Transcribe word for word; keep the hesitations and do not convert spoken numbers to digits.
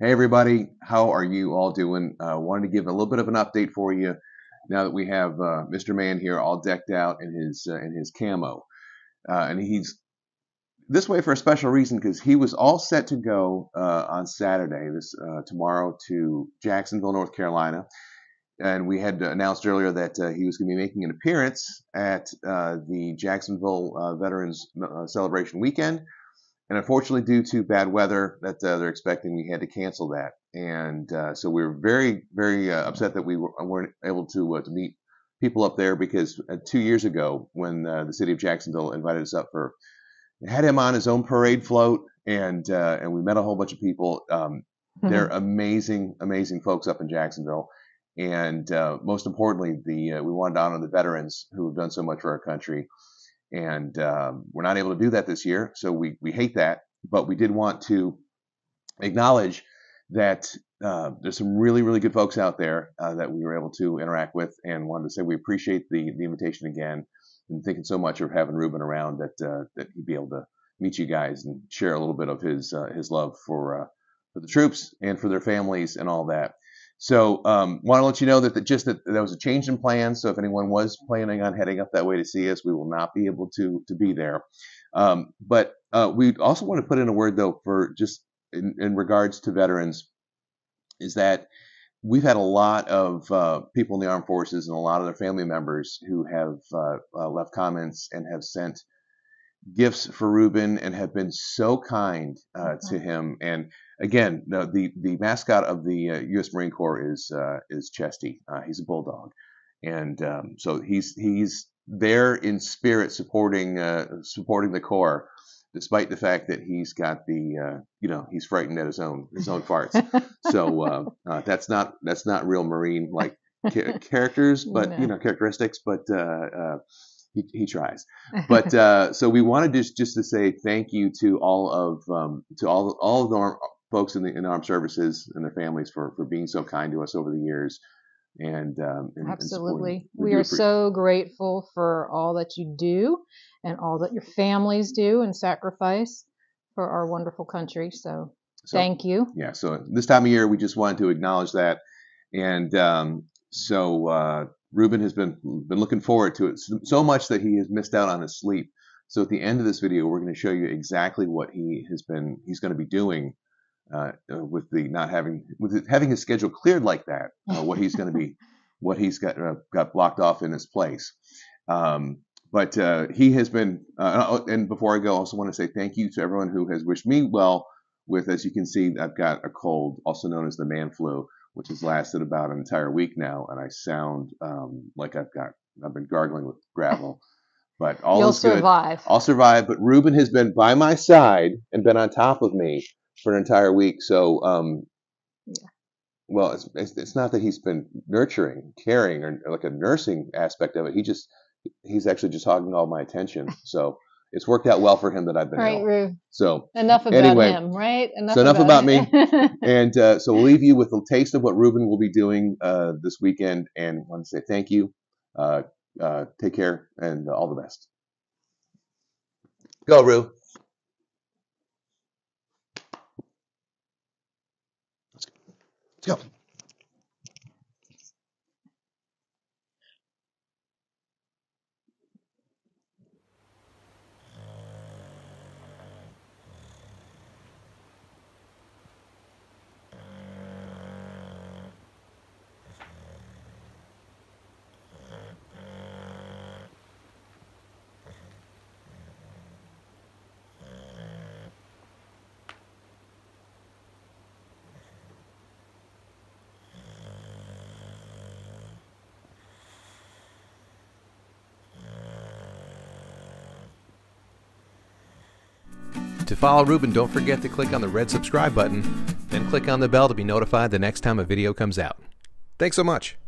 Hey everybody, how are you all doing? I uh, wanted to give a little bit of an update for you now that we have uh, Mister Man here all decked out in his uh, in his camo. Uh, and he's this way for a special reason because he was all set to go uh, on Saturday, this uh, tomorrow, to Jacksonville, North Carolina. And we had announced earlier that uh, he was going to be making an appearance at uh, the Jacksonville uh, Veterans uh, Celebration Weekend. And unfortunately, due to bad weather that uh, they're expecting, we had to cancel that. And uh, so we were very, very uh, upset that we were, weren't able to, uh, to meet people up there because uh, two years ago when uh, the city of Jacksonville invited us up for, had him on his own parade float, and uh, and we met a whole bunch of people. Um, mm-hmm. They're amazing, amazing folks up in Jacksonville. And uh, most importantly, the uh, we wanted to honor the veterans who have done so much for our country. And um, we're not able to do that this year, so we, we hate that. But we did want to acknowledge that uh, there's some really, really good folks out there uh, that we were able to interact with, and wanted to say we appreciate the, the invitation again, and thinking so much of having Reuben around that uh, that he'd be able to meet you guys and share a little bit of his uh, his love for uh, for the troops and for their families and all that. So um, want to let you know that the, just that there was a change in plans. So if anyone was planning on heading up that way to see us, we will not be able to to be there. Um, but uh, we also want to put in a word, though, for just in, in regards to veterans, is that we've had a lot of uh, people in the armed forces and a lot of their family members who have uh, uh, left comments and have sent gifts for Reuben and have been so kind uh, to him. And again, no, the the mascot of the uh, U S Marine Corps is uh, is Chesty. Uh, he's a bulldog, and um, so he's he's there in spirit supporting uh, supporting the Corps, despite the fact that he's got the uh, you know he's frightened at his own his own farts. So uh, uh, that's not that's not real Marine like ca characters, but no. you know characteristics, but. Uh, uh, He, he tries, but uh, so we wanted just just to say thank you to all of um, to all all of the armed, folks in the in armed services and their families for for being so kind to us over the years, and um, and, absolutely, and we, we are so grateful for all that you do and all that your families do and sacrifice for our wonderful country. So, so thank you. Yeah. So this time of year, we just wanted to acknowledge that, and um, so. Uh, Reuben has been been looking forward to it so much that he has missed out on his sleep. So at the end of this video, we're going to show you exactly what he has been he's going to be doing uh, with the not having with it, having his schedule cleared like that. Uh, what he's going to be what he's got uh, got blocked off in his place. Um, but uh, he has been uh, and before I go, I also want to say thank you to everyone who has wished me well. With as you can see, I've got a cold, also known as the man flu, which has lasted about an entire week now, and I sound um, like I've got I've been gargling with gravel, but all You'll is good. survive. I'll survive. But Reuben has been by my side and been on top of me for an entire week. So, um, yeah. Well, it's, it's it's not that he's been nurturing, caring, or like a nursing aspect of it. He just he's actually just hogging all my attention. So. It's worked out well for him that I've been right, ill. Rue. So enough about anyway, him, right? Enough so enough about, about me. And uh, so we'll leave you with a taste of what Reuben will be doing uh, this weekend. And I want to say thank you. Uh, uh, take care and uh, all the best. Go, Rue. Let's go. Let's go. To follow Reuben, don't forget to click on the red subscribe button, then click on the bell to be notified the next time a video comes out. Thanks so much.